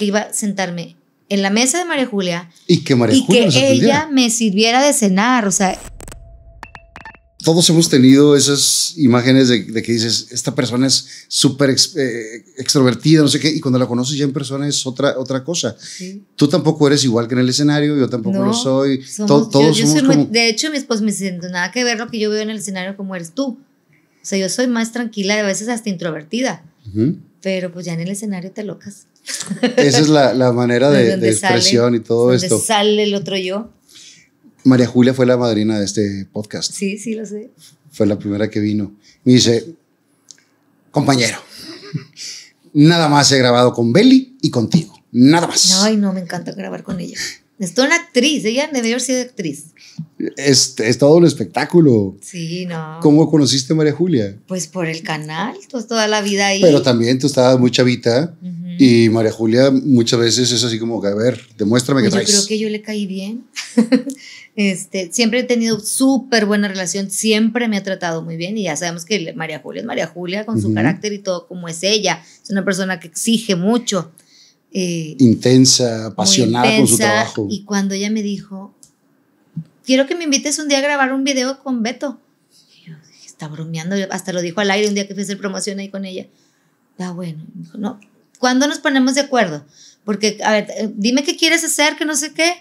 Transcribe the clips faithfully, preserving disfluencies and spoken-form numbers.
que iba a sentarme en la mesa de María Julia y que, María y Julia que ella me sirviera de cenar, o sea... Todos hemos tenido esas imágenes de, de que dices, esta persona es súper ex, eh, extrovertida, no sé qué, y cuando la conoces ya en persona es otra, otra cosa. Sí. Tú tampoco eres igual que en el escenario, yo tampoco no, lo soy. Somos, to, todos yo, yo somos soy como... muy, de hecho, mi esposo me dice, nada que ver lo que yo veo en el escenario como eres tú. O sea, yo soy más tranquila, a veces hasta introvertida, uh-huh. pero pues ya en el escenario te locas. Esa es la, la manera de, de expresión sale, y todo donde esto. Donde sale el otro yo. María Julia fue la madrina de este podcast. Sí, sí, lo sé. Fue la primera que vino. Me dice, compañero, nada más he grabado con Beli y contigo. Nada más. Ay, no, me encanta grabar con ella. Es toda una actriz. Ella debió haber sido actriz. Es, es todo un espectáculo. Sí, no. ¿Cómo conociste a María Julia? Pues por el canal, pues toda la vida ahí. Pero también tú estabas muy chavita. Uh-huh. Y María Julia muchas veces es así como que, a ver, demuéstrame que traes. Yo creo que yo le caí bien. este, siempre he tenido súper buena relación, siempre me ha tratado muy bien y ya sabemos que María Julia es María Julia con uh-huh. su carácter y todo como es ella. Es una persona que exige mucho. Eh, intensa, apasionada intensa, con su trabajo. Y cuando ella me dijo, quiero que me invites un día a grabar un video con Beto. Y yo dije, está bromeando, hasta lo dijo al aire un día que fui a hacer promoción ahí con ella. Está bueno, me dijo, no. ¿Cuándo nos ponemos de acuerdo? Porque, a ver, dime qué quieres hacer, que no sé qué.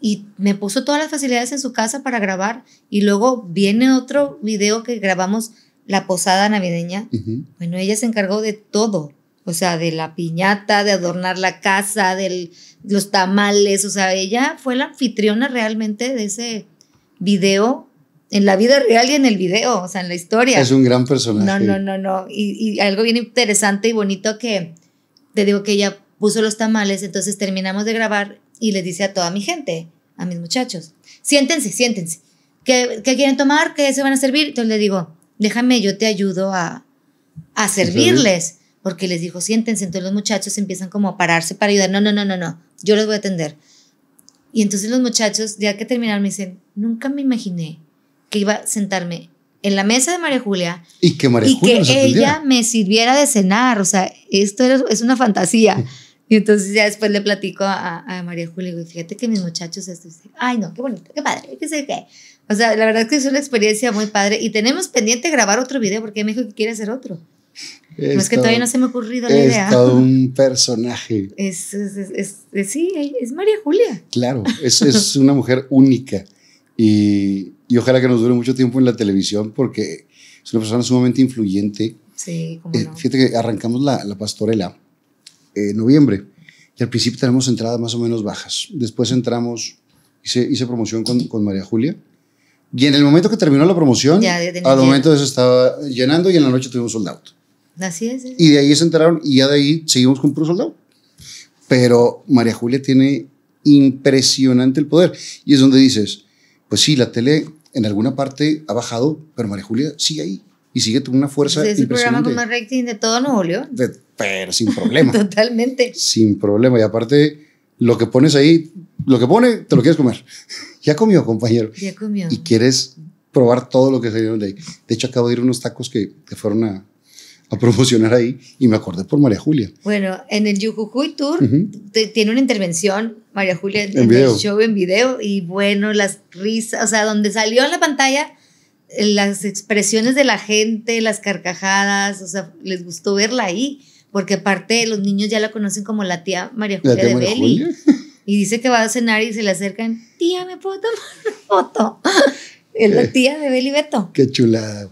Y me puso todas las facilidades en su casa para grabar. Y luego viene otro video que grabamos, la posada navideña. Uh-huh. Bueno, ella se encargó de todo. O sea, de la piñata, de adornar la casa, de los tamales. O sea, ella fue la anfitriona realmente de ese video. En la vida real y en el video, o sea, en la historia. Es un gran personaje. No, no, no, no. Y, y algo bien interesante y bonito que... Te digo que ella puso los tamales, entonces terminamos de grabar y les dice a toda mi gente, a mis muchachos, siéntense, siéntense. ¿Qué, qué quieren tomar? ¿Qué se van a servir? Entonces le digo, déjame, yo te ayudo a, a servirles. Porque les dijo, siéntense. Entonces los muchachos empiezan como a pararse para ayudar. No, no, no, no, no. Yo los voy a atender. Y entonces los muchachos, ya que terminaron, me dicen, nunca me imaginé que iba a sentarme en la mesa de María Julia y que, María y Julia que ella me sirviera de cenar. O sea, esto era, es una fantasía. Y entonces ya después le platico a, a María Julia y digo, fíjate que mis muchachos esto dicen, ay no, qué bonito, qué padre, qué sé qué. O sea, la verdad es que es una experiencia muy padre y tenemos pendiente grabar otro video porque ella me dijo que quiere hacer otro. Es no es que todo, todavía no se me ha ocurrido la idea. Es todo un personaje. Es, es, es, es, es, sí, es María Julia. Claro, es, es una mujer única y... Y ojalá que nos dure mucho tiempo en la televisión porque es una persona sumamente influyente. Sí, cómo no. Eh, fíjate que arrancamos la, la pastorela eh, en noviembre y al principio tenemos entradas más o menos bajas. Después entramos, hice, hice promoción con, con María Julia y en el momento que terminó la promoción, ya, ya al momento de eso estaba llenando y en la noche tuvimos sold out. Así es. Y de ahí se enteraron y ya de ahí seguimos con puro sold out. Pero María Julia tiene impresionante el poder y es donde dices, pues sí, la tele... En alguna parte ha bajado, pero María Julia sigue ahí y sigue con una fuerza impresionante. Es el programa con más rating de todo Nuevo León. De, pero sin problema. Totalmente. Sin problema. Y aparte, lo que pones ahí, lo que pone, te lo quieres comer. Ya comió, compañero. Ya comió. Y quieres probar todo lo que salieron de ahí. De hecho, acabo de ir a unos tacos que, que fueron a, a promocionar ahí y me acordé por María Julia. Bueno, en el Yujujuy Tour uh-huh. te, tiene una intervención María Julia en, en el show en video y bueno, las risas, o sea, donde salió en la pantalla las expresiones de la gente, las carcajadas, o sea, les gustó verla ahí, porque aparte los niños ya la conocen como la tía María Julia de Beli. Y dice que va a cenar y se le acercan, tía, ¿me puedo tomar una foto? Es la tía de Beli Beto. Qué chulada.